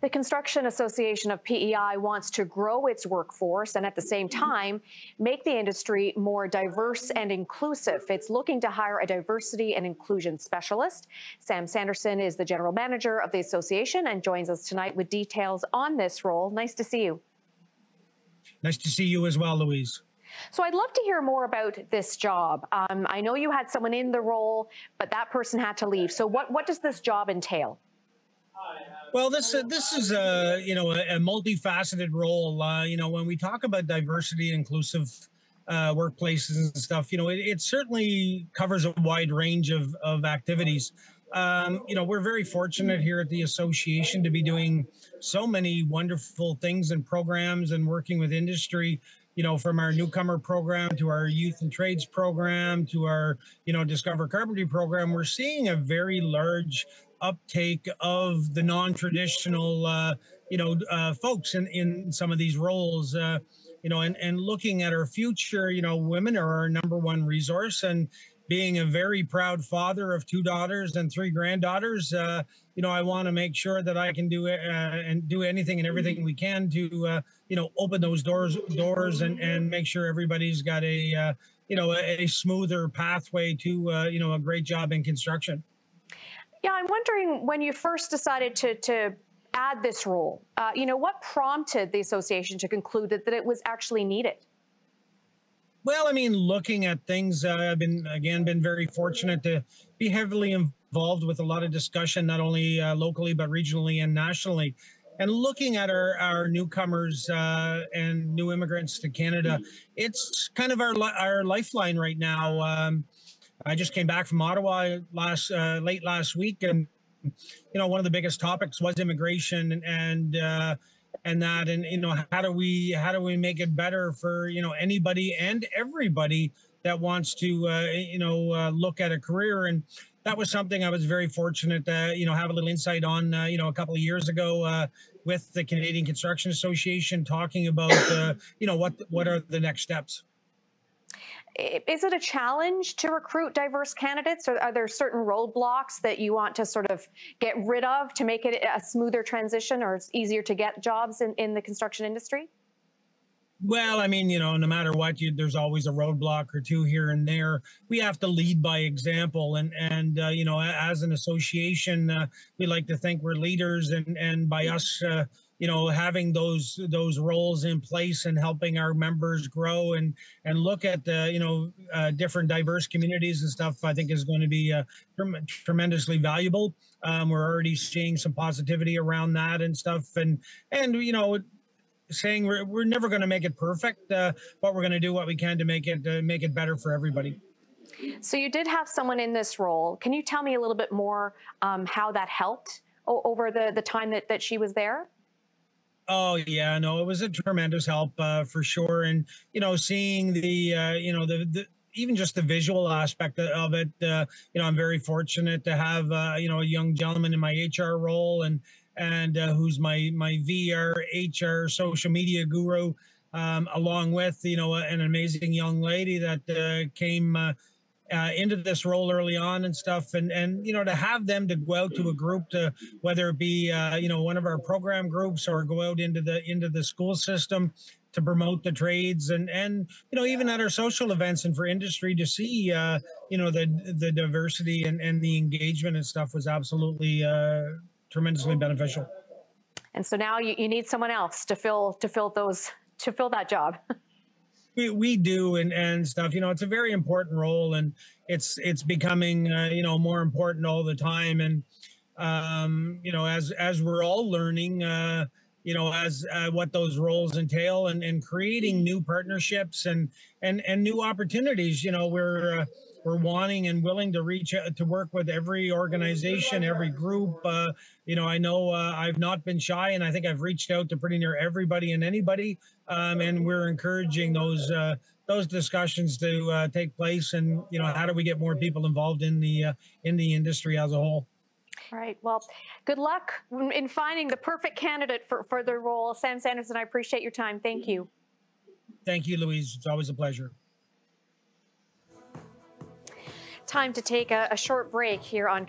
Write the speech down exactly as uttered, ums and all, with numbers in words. The Construction Association of P E I wants to grow its workforce and at the same time make the industry more diverse and inclusive. It's looking to hire a diversity and inclusion specialist. Sam Sanderson is the general manager of the association and joins us tonight with details on this role. Nice to see you. Nice to see you as well, Louise. So I'd love to hear more about this job. Um, I know you had someone in the role, but that person had to leave. So what, what does this job entail? Well, this uh, this is a you know a, a multifaceted role. Uh, you know, when we talk about diversity, inclusive uh, workplaces and stuff, you know, it, it certainly covers a wide range of of activities. Um, you know, we're very fortunate here at the association to be doing so many wonderful things and programs and working with industry. You know, from our newcomer program to our youth and trades program to our you know Discover Carpentry program, we're seeing a very large uptake of the non-traditional, uh, you know, uh, folks in, in some of these roles, uh, you know, and, and looking at our future, you know, women are our number one resource. And being a very proud father of two daughters and three granddaughters, uh, you know, I want to make sure that I can do uh, and do anything and everything we can to, uh, you know, open those doors doors and, and make sure everybody's got a, uh, you know, a, a smoother pathway to, uh, you know, a great job in construction. Yeah, I'm wondering when you first decided to, to add this role, uh, you know, what prompted the association to conclude that, that it was actually needed? Well, I mean, looking at things, uh, I've been, again, been very fortunate to be heavily involved with a lot of discussion, not only uh, locally, but regionally and nationally. And looking at our, our newcomers uh, and new immigrants to Canada, it's kind of our, our lifeline right now. Um, I just came back from Ottawa last uh, late last week, and you know one of the biggest topics was immigration and and, uh, and that, and you know how do we how do we make it better for you know anybody and everybody that wants to uh, you know uh, look at a career. And that was something I was very fortunate to you know have a little insight on uh, you know a couple of years ago uh, with the Canadian Construction Association, talking about uh, you know what what are the next steps. Is it a challenge to recruit diverse candidates, or are there certain roadblocks that you want to sort of get rid of to make it a smoother transition, or it's easier to get jobs in, in the construction industry? Well, I mean, you know, no matter what, you, there's always a roadblock or two here and there. We have to lead by example. And, and uh, you know, as an association, uh, we like to think we're leaders, and, and by us, uh, you know, having those those roles in place and helping our members grow and and look at the you know uh, different diverse communities and stuff, I think is going to be uh, trem tremendously valuable. Um, we're already seeing some positivity around that and stuff, and and you know, saying we're we're never going to make it perfect, uh, but we're going to do what we can to make it uh, make it better for everybody. So you did have someone in this role. Can you tell me a little bit more um, how that helped over the the time that that she was there? Oh, yeah, no, it was a tremendous help uh, for sure. And, you know, seeing the, uh, you know, the, the even just the visual aspect of it, uh, you know, I'm very fortunate to have, uh, you know, a young gentleman in my H R role and and uh, who's my my V R, H R social media guru, um, along with, you know, an amazing young lady that uh, came uh, Uh, into this role early on and stuff, and and you know to have them to go out to a group, to whether it be uh, you know one of our program groups or go out into the into the school system to promote the trades, and and you know even at our social events and for industry to see uh, you know the the diversity and and the engagement and stuff was absolutely uh, tremendously beneficial. And so now you, you need someone else to fill to fill those to fill that job. We, we do and, and stuff, you know, it's a very important role, and it's it's becoming, uh, you know, more important all the time. And, um, you know, as as we're all learning, uh, you know, as uh, what those roles entail and, and creating new partnerships and and, and new opportunities, you know, we're uh, we're wanting and willing to reach out to work with every organization, every group. Uh, you know, I know uh, I've not been shy, and I think I've reached out to pretty near everybody and anybody. Um, and we're encouraging those uh, those discussions to uh, take place, and you know, how do we get more people involved in the uh, in the industry as a whole? All right. Well, good luck in finding the perfect candidate for for the role, Sam Sanderson. I appreciate your time. Thank you. Thank you, Louise. It's always a pleasure. Time to take a, a short break here on.